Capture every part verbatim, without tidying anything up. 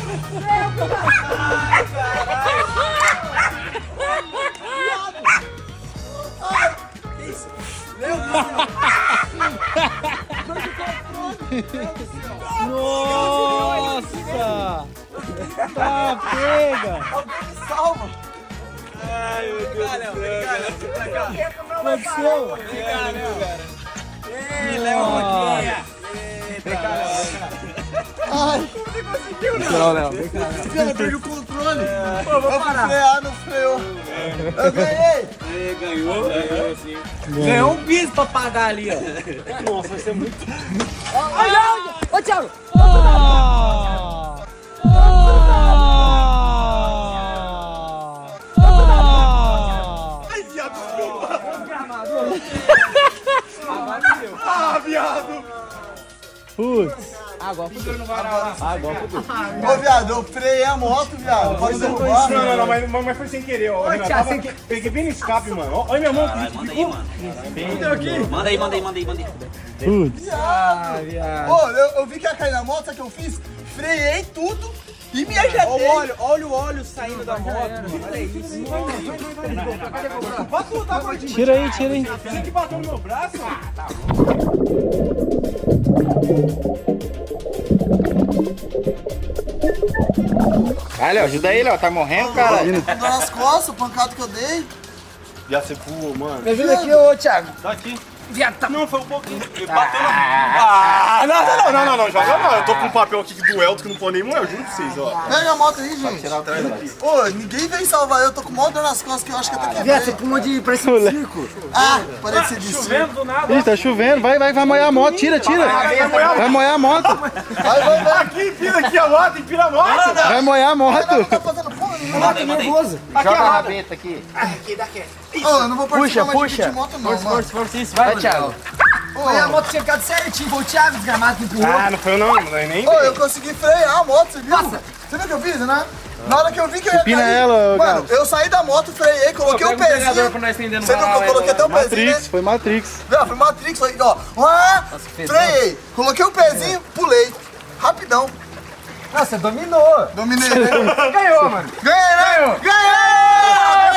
Ai, caralho! Que isso? Meu Deus! Nossa! Tá pega! Alguém me salva! Ai, meu Deus, Léo, vem cá, Léo, vem pra cá. Vem cá, Léo. Ei, Léo, Roquinha. Vem cá, Léo. Você conseguiu, Léo? Léo, vem cá, Léo. Cara, eu perdi o controle. É. Pô, vou parar. Frear, não freou. É. Eu ganhei. Você ganhou, ganhou sim. Ganhou um bis pra pagar ali, ó. Nossa, vai ser muito... Olha, ô, Thiago. Ah, viado! Putz! Agora fudeu. Agora fudeu. Ô, viado, eu freiei a moto, viado. Pode derrubar. Não, não, não, mas, mas foi sem querer, ó. Olha, tava... que... Peguei bem no escape, mano. Olha minha mão. Caralho, manda aí, mano. Manda aqui. Manda aí, manda aí, manda aí, manda aí. Putz! Ah, viado! Ô, eu, eu vi que ia cair na moto, sabe o que eu fiz? Freiei tudo. E me ajetei. Olha, olha o óleo saindo não, da moto, mano. Olha isso. Pode voltar pra gente. Tira aí, tira aí. Você que bateu no meu braço? Ah, tá bom. Vai, Léo, ajuda aí, Léo. Tá morrendo, cara. Tá nas costas, o pancado que eu dei. Já se pulou, mano. Me ajuda aqui, ô, Thiago. Tá aqui. Não, foi um pouquinho. Ele bateu na. Ah, não, não, não, não, joga não. Eu tô com um papel aqui de duelo que não pode nem morrer, eu juro pra vocês, ó. Pega a moto aí, gente. Ô, ninguém vem salvar eu, eu tô com mó dor nas costas que eu acho que até quebrei. Viado, você pulou de. Parece um circo. Ah, parece de circo. Tá chovendo do nada. Ih, tá chovendo, vai, vai, vai molhar a moto, tira, tira. Vai molhar a moto. Vai, vai, vai. Aqui, empina aqui a moto, empina a moto. Vai molhar a moto. Tá fazendo porra, não nervoso. Joga a rabeta aqui. Aqui, dá aqui. Ô, eu não vou participar mais de moto, não. Força, força, isso, vai. Vai, Thiago. Foi a moto tinha ficado certinho, foi o Thiago desgramado que empurrou. Ah, não foi eu não, não nem. Ô, eu consegui frear a moto, você viu? Nossa. Você viu o que eu fiz, né? Na hora que eu vi que eu ia cair, ela, mano, eu saí da moto, freiei, coloquei o pezinho. Você viu que eu coloquei até o pezinho? Foi Matrix. Não, foi Matrix, foi, ó. Ah, freiei, coloquei o pezinho, pulei. Rapidão. Nossa, você dominou. Dominei. Ganhou, mano. Ganhei, né? Ganhou. Ganhei!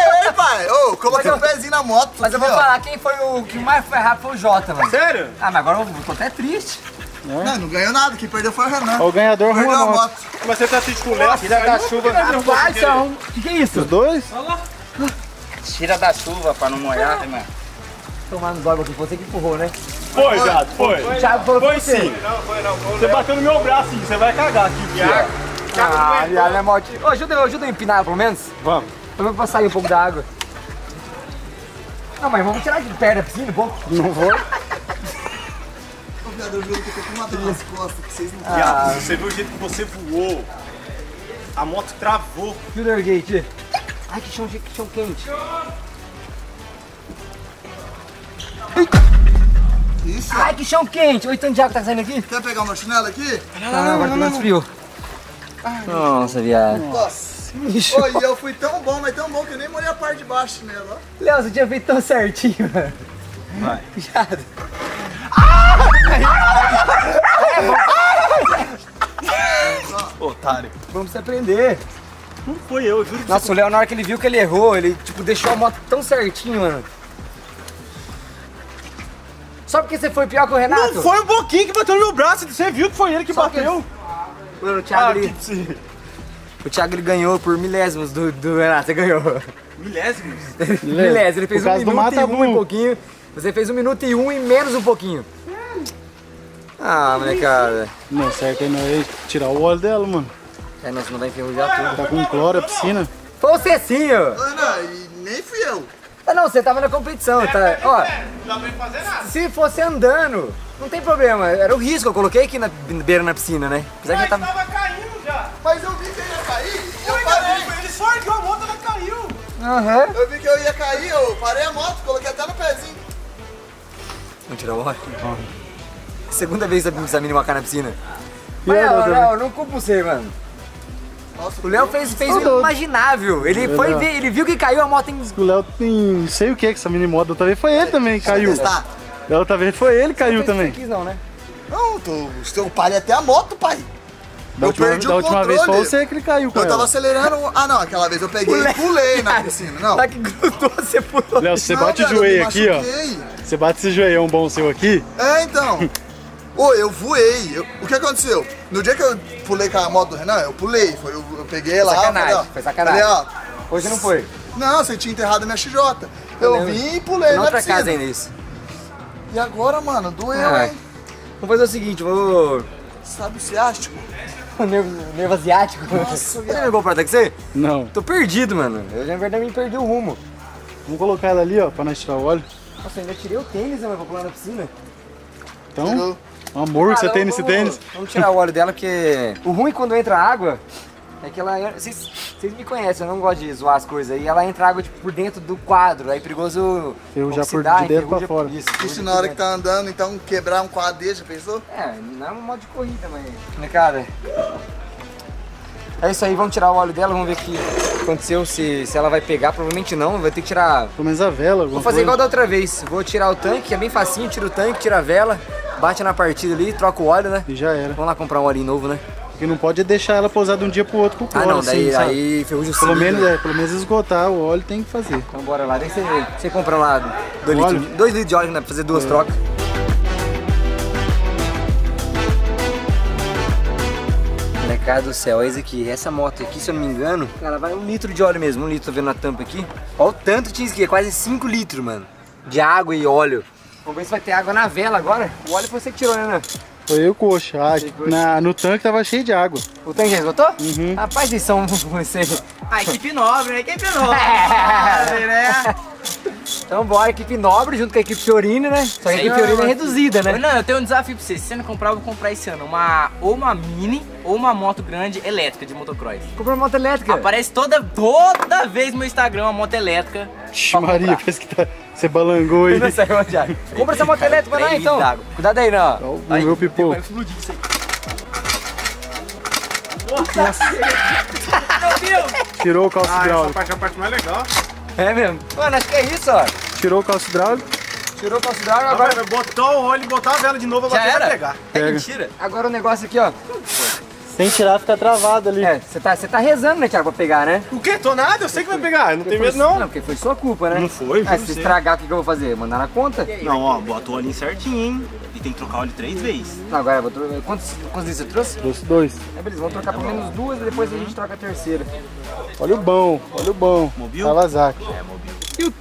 Ganhei, pai. Ô, coloquei o pezinho na moto. Mas eu vou falar, quem foi o que mais foi errado foi o Jota, mano. Sério? Ah, mas agora eu tô até triste. Não, não ganhou nada. Quem perdeu foi o Renan. O ganhador foi a moto. Mas você tá triste com o Léo? Tira da chuva. O que é isso? Os dois? Olha lá. Tira da chuva pra não molhar, né, mano? Tomar no dói aqui, você que empurrou, né? Foi, viado, foi. Foi, foi, foi sim. Não, foi não. Você bateu no meu braço, você vai cagar aqui, viado. Ah, viado, é maldito. Ajuda eu a empinar, pelo menos. Vamos. Pelo menos pra sair um pouco da água. Não, mas vamos tirar de perto da piscina um pouco. Não vou. Ô, viado, eu juro que eu tô com uma dor nas costas, que vocês não viram. Viado, você viu o jeito que você voou. A moto travou. E o Nergate? Ai, que chão, que chão quente. Isso. Ai, que chão quente! Olha o tanto de água que tá saindo aqui. Quer pegar uma chinela aqui? Não, não, não, agora tá mais frio. Ai, nossa, viado. Nossa. Oi, eu fui tão bom, mas tão bom que eu nem molhei a parte de baixo nela. Léo, você tinha feito tão certinho, mano. Vai. Viado. Otário. Vamos se aprender. Não foi eu, eu juro que... Nossa, o Léo, na hora que ele viu que ele errou, ele, tipo, deixou a moto tão certinho, mano. Só porque você foi pior que o Renato? Não foi um pouquinho que bateu no meu braço, você viu que foi ele que só bateu. Que... Mano, o Thiago, ah, ele... Que... O Thiago ele ganhou por milésimos do, do Renato, você ganhou. Milésimos? Milésimos, ele fez um minuto e um e pouquinho. Você fez um minuto e um e menos um pouquinho. Ah, molecada. Não, certo aí não é tirar o óleo dela, mano. É, nossa, não vai enferrujar tudo. Tá com cloro, a piscina. Foi o Cecinho. Não, nem fui eu. Ah, não, você tava na competição, é, tá? É, ó, é. Não dá pra fazer nada. Se fosse andando, não tem problema. Era o risco, eu coloquei aqui na beira na piscina, né? Apesar mas que tava... tava caindo já. Mas eu vi que ele ia cair. Eu Oi, parei. Não, ele só ergueu a moto, ela caiu. Uhum. Eu vi que eu ia cair, eu parei a moto, coloquei até no pezinho. Não tirou o óleo? Uhum. Segunda vez que essa menina cai na piscina. Mas não, não, não culpo você, mano. Nossa, o Léo fez, fez o imaginável. Ele eu foi ver, ele viu que caiu a moto em... O Léo tem sei o que que essa mini moto outra vez foi ele também que caiu. Da outra vez foi ele que caiu também. Não quis não, né? Não, tô... estou palha até a moto, pai. Da eu última, perdi da o última controle. vez foi você que ele caiu com Eu ela. tava acelerando... Ah, não, aquela vez eu peguei Pule... e pulei na piscina, não. Tá que grudou, você pulou. Léo, você não, bate o joelho aqui, ó. Você bate esse joelhão bom seu aqui. É, então. Ô, oh, eu voei. Eu... O que aconteceu? No dia que eu pulei com a moto do Renan, eu pulei. Foi, eu, eu peguei foi lá. Sacanagem, falei, ó, foi sacanagem. Falei, ó, hoje não foi. Não, você tinha enterrado minha X J. Eu, eu vim e pulei na piscina. Casa ainda isso. E agora, mano, doeu, ah, hein? Vou fazer o seguinte, vou... Sabe o ciático? O nervo, o nervo asiático. Nossa, você já ligou pra tá com você? Não. Tô perdido, mano. Eu já, na verdade, me perdi o rumo. Vamos colocar ela ali, ó, pra nós tirar o óleo. Nossa, eu ainda tirei o tênis, né, pra pular na piscina. Então... Tirou. Amor, ah, você tem nesse tênis? Vamos tirar o óleo dela, porque o ruim quando entra água é que ela... Vocês, vocês me conhecem, eu não gosto de zoar as coisas aí. Ela entra água tipo, por dentro do quadro, aí é perigoso... Ferrujar por de dentro pra fora. Isso, isso na hora que tá andando, então quebrar um quadro desse, já pensou? É, não é um modo de corrida, mas... Cara, é isso aí, vamos tirar o óleo dela, vamos ver o que aconteceu, se, se ela vai pegar. Provavelmente não, vai ter que tirar... Pelo menos a vela. Vou fazer coisa. igual da outra vez, vou tirar o tanque, é bem facinho, tira o tanque, tira a vela. Bate na partida ali, troca o óleo, né? E já era. Vamos lá comprar um óleo novo, né? Porque não pode deixar ela pousar de um dia pro outro com o óleo. Ah, não, daí assim, aí ferruja o cílio. Pelo menos, é, pelo menos esgotar o óleo tem que fazer. Então bora lá, tem que você, você comprar lá dois litros, dois litros de óleo, né? Pra fazer duas é. trocas. Cara do céu, olha isso aqui, essa moto aqui, se eu não me engano, ela vai um litro de óleo mesmo, um litro, tô vendo na tampa aqui. Olha o tanto que tinha isso aqui, é quase cinco litros, mano, de água e óleo. Vamos ver se vai ter água na vela agora. O óleo foi você que tirou, né, Renan? Foi eu, coxa. Ah, na, no tanque tava cheio de água. O tanque já esgotou? Uhum. Rapaz, vocês são... Vocês... Ah, equipe nobre, né? Equipe nobre. É. Né? Então bora, equipe nobre junto com a equipe Fiorini, né? Só que a equipe Fiorini é reduzida, né? Não, eu tenho um desafio pra vocês. Se você não comprar, eu vou comprar esse ano. Uma, ou uma mini, ou uma moto grande elétrica de motocross. Comprou uma moto elétrica? Aparece toda, toda vez no meu Instagram uma moto elétrica. Ixi, Maria, parece que tá... Você balangou aí. Compra essa moto elétrica pra lá, então. Cuidado aí, não. Ó, o aí, meu pipô. Vai explodir isso aí. Nossa. Tirou o calço ah, hidráulico. Essa parte é a parte mais legal. É mesmo? Mano, acho que é isso, ó. Tirou o calço hidráulico. Tirou o calço hidráulico, agora... Vai botar o óleo e botar a vela de novo, agora vai pegar. É mentira. Agora o negócio aqui, ó. Sem tirar, fica travado ali. É, você tá, tá rezando, né, Thiago, pra pegar, né? O quê? Tô nada, eu sei que vai pegar, eu não tenho medo não. Não, porque foi sua culpa, né? Não foi, ah, se você estragar, o que, que eu vou fazer? Mandar na conta? Não, ó, bota o olhinho certinho, hein? E tem que trocar o óleo três vezes. Não, agora, eu vou trocar. Quantos, quantos dias você trouxe? Trouxe dois. É, beleza, vamos trocar pelo menos duas e depois a gente troca a terceira. Olha o bom, olha o bom. Mobil? Kawasaki. É, Mobil.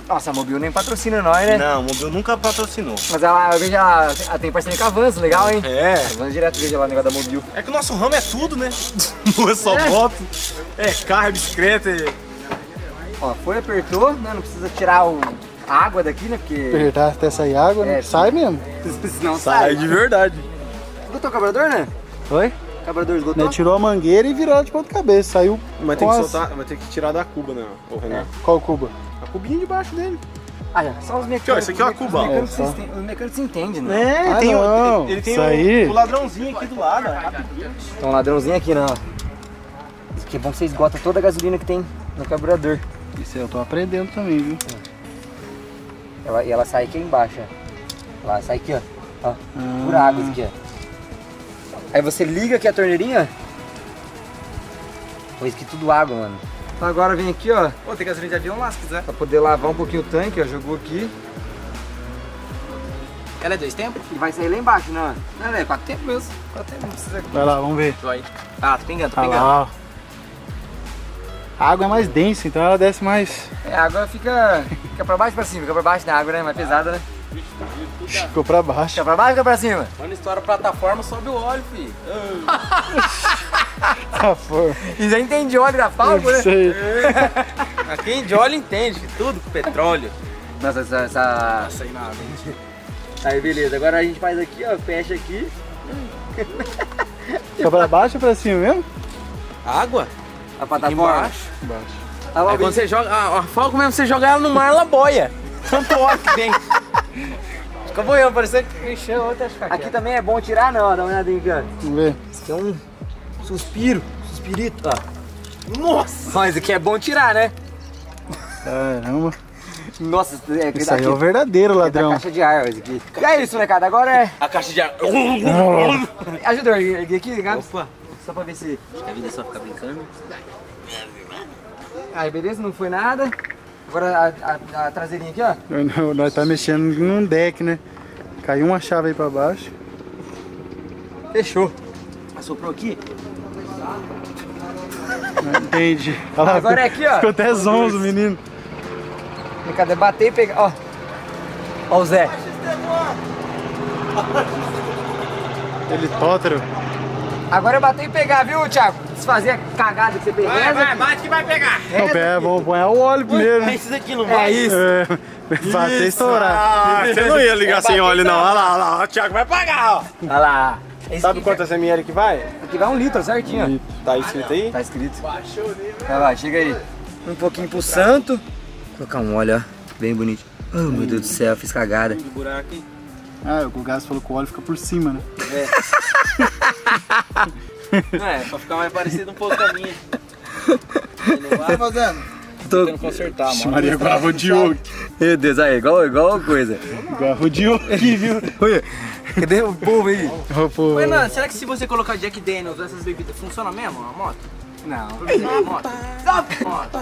Nossa, a Mobil nem patrocina nós, né? Não, a Mobil nunca patrocinou. Mas ela, eu vejo, ela, ela tem parceria com a Avanço, legal, hein? É. Avanço direto, veja lá o negócio da Mobil. É que o nosso ramo é tudo, né? Não é só moto, é carro, é bicicleta. É... Ó, foi, apertou, né? Não precisa tirar o... a água daqui, né? Porque... Apertar até sair água, né? Sai mesmo. Não sai. Sai de verdade. Esgotou o carburador, né? Oi? O carburador esgotou? Ele tirou a mangueira e virou ela de ponta cabeça, saiu... Mas tem que soltar, vai ter que tirar da cuba, né? Ô, Renan. Qual cuba? Cubinho debaixo dele. Ah, já. Só os mecânicos. Isso aqui é uma cuba. Os mecânicos se entendem, né? É, ah, tem um, ele tem um, um ladrãozinho aqui do lado. Tem um ladrãozinho aqui, não. Isso aqui é bom que você esgota toda a gasolina que tem no carburador. Isso aí eu tô aprendendo também, viu? Ela, e ela sai aqui embaixo, ó. Ela sai aqui, ó. Ó, hum. Por água aqui, ó. Aí você liga aqui a torneirinha. Pô, isso aqui é tudo água, mano. Agora vem aqui, ó. Pô, tem gasolina de avião lá, se quiser. Pra poder lavar um pouquinho o tanque, ó. Jogou aqui. Ela é dois tempos? E vai sair lá embaixo, né? Não, ela é quatro tempos mesmo. Quatro tempos, não precisa... Vai lá, vamos ver. Vai. Ah, tô pingando, tô ah, pingando. Lá. A água é mais densa, então ela desce mais... É, a água fica... Fica pra baixo e pra cima. Fica pra baixo da água, né? Mais pesada, né? Ficou pra baixo. Fica pra baixo ou fica pra cima? Quando estoura a plataforma, sobe o óleo, filho. E já entende óleo da Falco, né? Quem de óleo entende, tudo com petróleo. Nossa, essa... essa... Nossa, aí nada, hein? Aí, beleza. Agora a gente faz aqui, ó. Fecha aqui. Fica pra baixo ou pra cima mesmo? Água? A plataforma? Embaixo. Embaixo. Aí, aí quando você joga... A, a Falco mesmo, você joga ela no mar, ela boia. Tanto óleo que tem. Acabou eu, pareceu que encheu outra. Aqui também é bom tirar, não, ó. Dá uma olhada aí, cara. Vamos ver. Isso aqui é um... Suspiro, suspirito, ó. Nossa! Mas aqui é bom tirar, né? Caramba. Nossa, é isso daqui, aí é o verdadeiro ladrão. É a caixa de ar, isso aqui. E é isso, molecada, agora é... A caixa de ar. Ajuda eu erguer aqui, ligado? Opa. Só pra ver se... Acho que a vida é só ficar brincando. Aí, beleza? Não foi nada. Agora a, a, a traseirinha aqui, ó. Não, nós tá mexendo num deck, né? Caiu uma chave aí pra baixo. Fechou. Assoprou aqui. Entendi. Lá, agora é aqui, ó. Ficou até zonzo, menino. Cadê? Bater e pegar. Ó. Ó o Zé. Helicóptero. Agora é bater e pegar, viu, Thiago? Desfazer a cagada que você pegou. Vai, vai, bate que vai pegar. É, vamos pôr o óleo primeiro. É isso aqui, não vai? É isso. É, bater e estourar. Ah, você não ia ligar é sem óleo, não. Olha lá, olha lá. O Thiago vai pagar, ó. Olha lá. Esse sabe quantas é... ml que vai? Aqui vai um litro, certinho. Um litro. Tá escrito ah, aí? Tá escrito. Vai lá, chega aí. Um pouquinho pro santo. Vou colocar um óleo, ó. Bem bonito. Oh, meu Deus do céu, fiz cagada. Ah, o Gás falou que o óleo fica por cima, né? É. Não, é, pra ficar mais parecido um pouco com a minha. Não vai fazendo? Tô tentando consertar, mano. Maria, igual o Diogo. Meu Deus, aí, igual, igual coisa. Igual o Diogo aqui, viu? Olha. Cadê o povo aí? O povo. Renan, será que se você colocar Jack Daniels essas bebidas, funciona mesmo a moto? Não. Funciona a moto. Stop! Moto.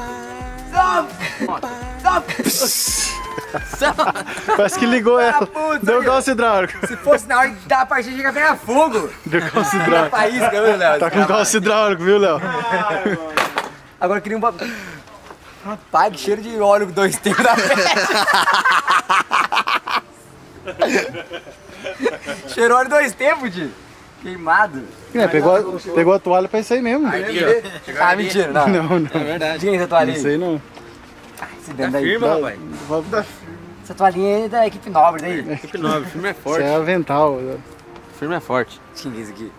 Stop! Moto. Stop! Parece que ligou ela. Ah, deu calço hidráulico. Se fosse na hora da partida, chega a pegar fogo. Deu calço hidráulico. Tá com calço hidráulico, viu, Léo? Agora eu queria um papel. Rapaz, que cheiro de óleo dois tempos da festa. Cheirou óleo dois tempos, tio. Queimado. É, pegou, pegou a toalha pra isso aí mesmo. Aí, ah, mentira, não. Não, não. É verdade. Quem é essa toalha aí? Não sei não. Esse dentro daí. Firma, rapaz. Essa toalhinha é da equipe nobre daí. É, equipe nobre, firme é forte. Isso é avental. Firme é forte. Chinês aqui.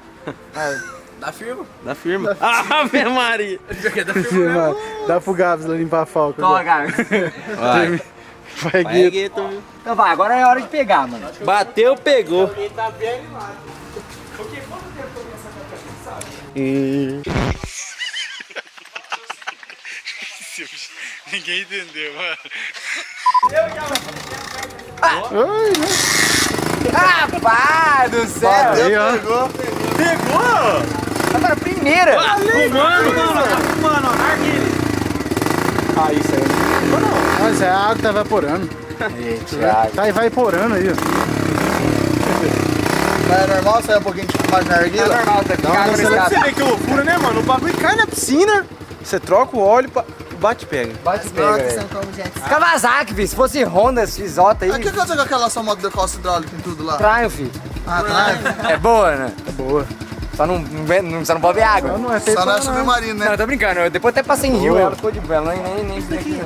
Ah, dá firma. Dá firma. Ah, Ave Maria. Dá firma. Dá pro Gabs limpar a falca. Toma, Gabs. Vai. Vai, vai gueto. gueto. Então vai, agora é hora de pegar, mano. Bateu, pegou. Ele tá bem animado. Porque quanto tempo eu vi essa foto, a gente sabe. Ninguém entendeu, mano. Eu já ah, rapaz do céu! Valeu, pegou, pegou! Pegou! Agora, primeira! Valeu, mano, mano! Tá fumando, ó! Ah, isso aí não pegou, não! Mas é, a água tá evaporando. Eita, tá evaporando aí, ó. Mas é normal sair um pouquinho de fumar na argila? É normal, tá aqui. Você vê que loucura, né, mano? O bagulho cai na piscina, você troca o óleo pra... Bate e pega. Bate e pega. Kawasaki, filho. Se fosse Honda, X J aí. O que aconteceu com aquela sua moto de calça hidráulica e tudo lá? Triumph. Ah, Triumph. É boa, né? É boa. Só não, não, só não pode ver água. Só não é submarino, né? Não, eu tô brincando. Eu depois até passei em rio. Ela ficou de bela, nem nem aqui.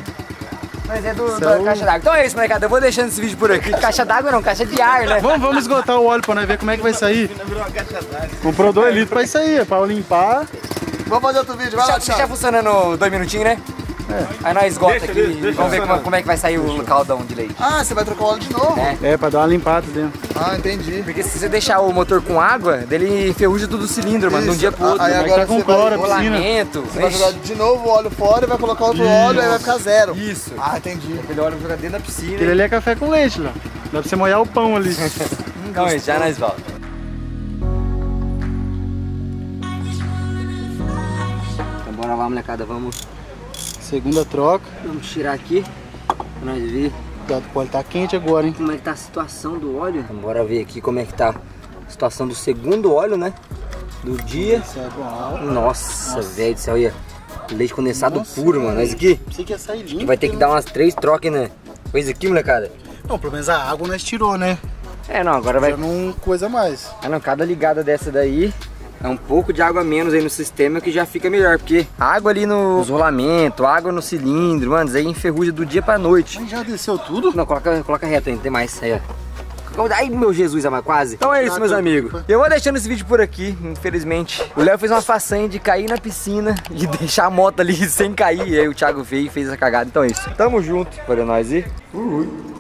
Mas é do, da caixa d'água. Então é isso, molecada. Eu vou deixando esse vídeo por aqui. Caixa d'água não, caixa de ar, né? Vamos, vamos esgotar o óleo pra nós ver como é que vai sair. Comprou dois litros pra isso aí, pra limpar. Vamos fazer outro vídeo, vai lá, tchau. Já funcionando dois minutinhos, né? É. Aí nós esgota deixa, aqui deixa, deixa. Vamos ver como, como é que vai sair deixa. o caldão de leite. Ah, você vai trocar o óleo de novo? É, é pra dar uma limpada dentro. Ah, entendi. Porque se você deixar o motor com água, dele enferruja tudo o cilindro, isso. mano, de um dia pro outro. Aí vai agora com cloro, rolamento. Você vai jogar de novo o óleo fora e vai colocar outro isso. óleo e vai ficar zero. Isso. Ah, entendi. Aquele óleo vai jogar dentro da piscina. Aquele ali é café com leite, lá. Dá pra você molhar o pão ali. Então, é, já nós volta. Então bora lá, molecada, vamos... Segunda troca. Vamos tirar aqui pra nós ver. Cuidado que o óleo tá quente agora, hein? Como é que tá a situação do óleo. Então, bora ver aqui como é que tá a situação do segundo óleo, né? Do dia. Nossa, Nossa. velho do céu. Olha. Leite condensado Nossa, puro, mano. Mas aqui. Pensei que ia sair limpo. Vai ter que dar umas três trocas, né? Coisa aqui, molecada. Não, pelo menos a água nós tirou, né? É, não, agora vai. Não coisa mais. Ah, não, cada ligada dessa daí. É um pouco de água a menos aí no sistema que já fica melhor, porque água ali no isolamento, água no cilindro, mano, isso aí enferruja do dia pra noite. Mas já desceu tudo? Não, coloca, coloca reto ainda, tem mais aí, ó. Ai, meu Jesus, amado, quase. Então é isso, meus amigos. Eu vou deixando esse vídeo por aqui, infelizmente. O Léo fez uma façanha de cair na piscina e deixar a moto ali sem cair. E aí o Thiago veio e fez essa cagada. Então é isso. Tamo junto. Para nós e... Uhul.